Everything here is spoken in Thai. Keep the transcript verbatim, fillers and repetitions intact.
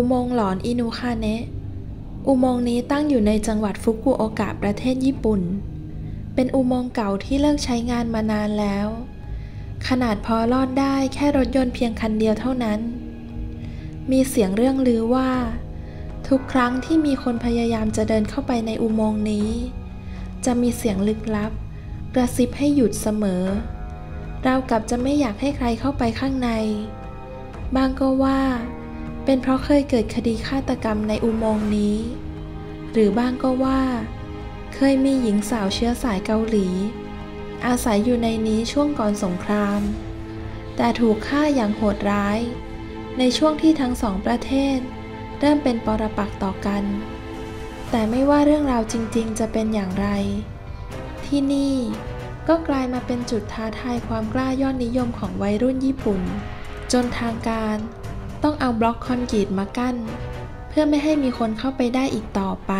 อุโมงค์หลอนอินุคาเนะอุโมงค์นี้ตั้งอยู่ในจังหวัดฟุกุโอกะประเทศญี่ปุ่นเป็นอุโมงค์เก่าที่เลิกใช้งานมานานแล้วขนาดพอลอดได้แค่รถยนต์เพียงคันเดียวเท่านั้นมีเสียงเรื่องลือว่าทุกครั้งที่มีคนพยายามจะเดินเข้าไปในอุโมงค์นี้จะมีเสียงลึกลับกระซิบให้หยุดเสมอเรากลับจะไม่อยากให้ใครเข้าไปข้างในบางก็ว่าเป็นเพราะเคยเกิดคดีฆาตกรรมในอุโมงค์นี้หรือบางก็ว่าเคยมีหญิงสาวเชื้อสายเกาหลีอาศัยอยู่ในนี้ช่วงก่อนสงครามแต่ถูกฆ่าอย่างโหดร้ายในช่วงที่ทั้งสองประเทศเริ่มเป็นปรปักษ์ต่อกันแต่ไม่ว่าเรื่องราวจริงๆจะเป็นอย่างไรที่นี่ก็กลายมาเป็นจุดท้าทายความกล้ายอดนิยมของวัยรุ่นญี่ปุ่นจนทางการต้องเอาบล็อกคอนกรีตมากั้นเพื่อไม่ให้มีคนเข้าไปได้อีกต่อไป